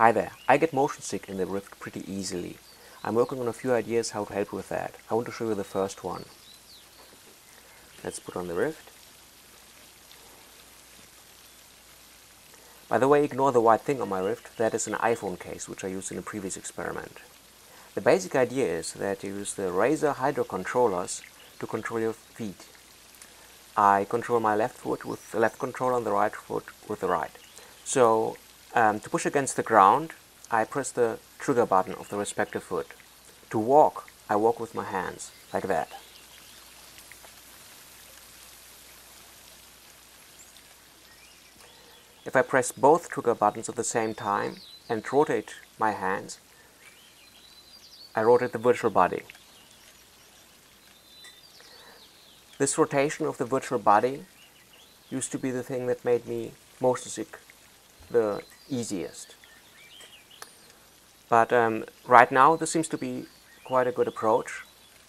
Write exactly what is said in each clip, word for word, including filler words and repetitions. Hi there, I get motion sick in the Rift pretty easily. I'm working on a few ideas how to help with that. I want to show you the first one. Let's put on the Rift. By the way, ignore the white thing on my Rift. That is an iPhone case, which I used in a previous experiment. The basic idea is that you use the Razer Hydra controllers to control your feet. I control my left foot with the left controller and the right foot with the right. So, Um, to push against the ground, I press the trigger button of the respective foot. To walk, I walk with my hands, like that. If I press both trigger buttons at the same time and rotate my hands, I rotate the virtual body. This rotation of the virtual body used to be the thing that made me motion sick the easiest. But um, right now this seems to be quite a good approach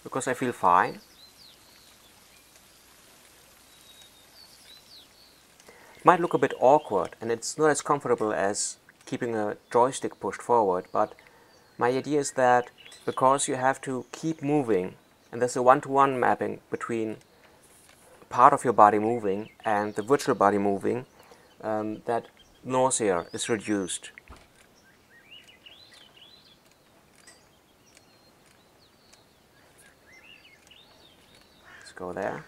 because I feel fine. It might look a bit awkward and it's not as comfortable as keeping a joystick pushed forward, but my idea is that because you have to keep moving and there's a one-to-one mapping between part of your body moving and the virtual body moving, um, that nausea is reduced. Let's go there.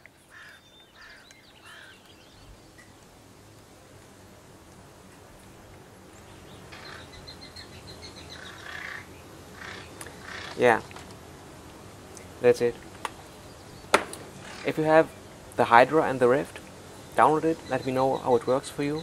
Yeah, that's it. If you have the Hydra and the Rift, download it, let me know how it works for you.